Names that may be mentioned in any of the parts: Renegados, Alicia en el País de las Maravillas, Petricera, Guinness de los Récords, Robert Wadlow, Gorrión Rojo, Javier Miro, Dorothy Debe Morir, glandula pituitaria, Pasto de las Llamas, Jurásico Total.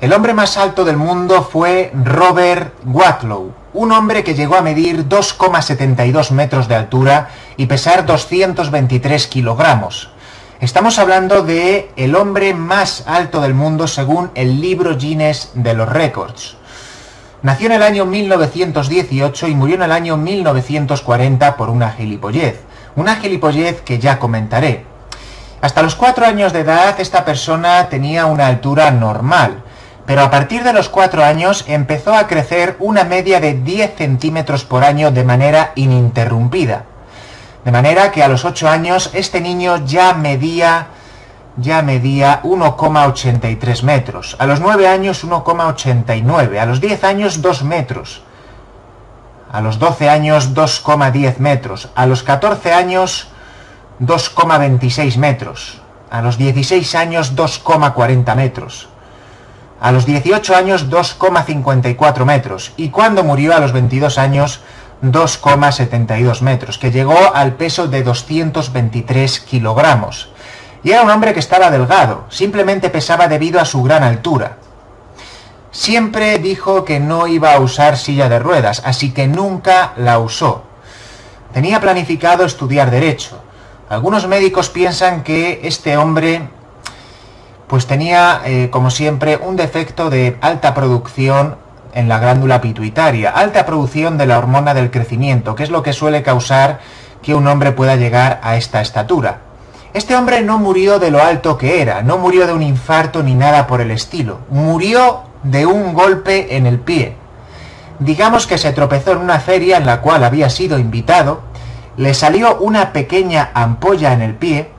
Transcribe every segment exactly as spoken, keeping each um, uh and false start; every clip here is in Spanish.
El hombre más alto del mundo fue Robert Wadlow, un hombre que llegó a medir dos coma setenta y dos metros de altura y pesar doscientos veintitrés kilogramos. Estamos hablando de el hombre más alto del mundo según el libro Guinness de los Récords. Nació en el año mil novecientos dieciocho y murió en el año mil novecientos cuarenta por una gilipollez, una gilipollez que ya comentaré. Hasta los cuatro años de edad esta persona tenía una altura normal, pero a partir de los cuatro años empezó a crecer una media de diez centímetros por año de manera ininterrumpida. De manera que a los ocho años este niño ya medía, ya medía uno coma ochenta y tres metros, a los nueve años uno coma ochenta y nueve, a los diez años dos metros, a los doce años dos coma diez metros, a los catorce años dos coma veintiséis metros, a los dieciséis años dos coma cuarenta metros, a los dieciocho años dos coma cincuenta y cuatro metros y cuando murió a los veintidós años dos coma setenta y dos metros, que llegó al peso de doscientos veintitrés kilogramos. Y era un hombre que estaba delgado, simplemente pesaba debido a su gran altura. Siempre dijo que no iba a usar silla de ruedas, así que nunca la usó. Tenía planificado estudiar derecho. Algunos médicos piensan que este hombre pues tenía, eh, como siempre, un defecto de alta producción en la glándula pituitaria, alta producción de la hormona del crecimiento, que es lo que suele causar que un hombre pueda llegar a esta estatura. Este hombre no murió de lo alto que era, no murió de un infarto ni nada por el estilo, murió de un golpe en el pie. Digamos que se tropezó en una feria en la cual había sido invitado. Le salió una pequeña ampolla en el pie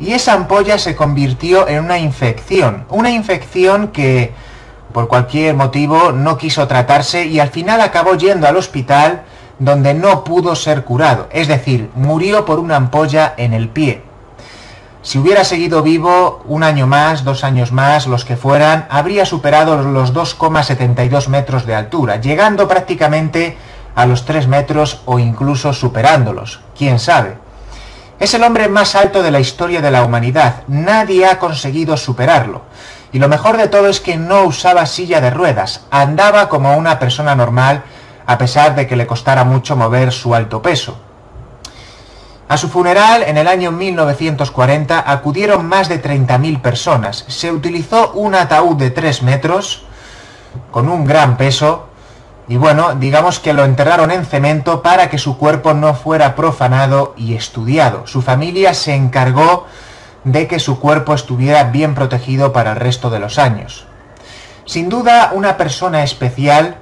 y esa ampolla se convirtió en una infección. Una infección que por cualquier motivo no quiso tratarse y al final acabó yendo al hospital donde no pudo ser curado. Es decir, murió por una ampolla en el pie. Si hubiera seguido vivo un año más, dos años más, los que fueran, habría superado los dos coma setenta y dos metros de altura, llegando prácticamente a los tres metros o incluso superándolos, quién sabe. Es el hombre más alto de la historia de la humanidad, nadie ha conseguido superarlo. Y lo mejor de todo es que no usaba silla de ruedas, andaba como una persona normal a pesar de que le costara mucho mover su alto peso. A su funeral, en el año mil novecientos cuarenta, acudieron más de treinta mil personas. Se utilizó un ataúd de tres metros, con un gran peso. Y bueno, digamos que lo enterraron en cemento para que su cuerpo no fuera profanado y estudiado. Su familia se encargó de que su cuerpo estuviera bien protegido para el resto de los años. Sin duda, una persona especial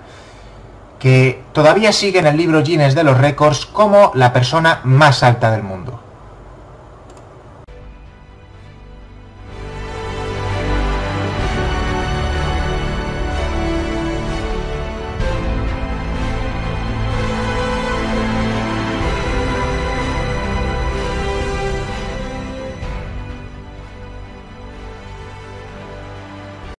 que todavía sigue en el libro Guinness de los Récords como la persona más alta del mundo.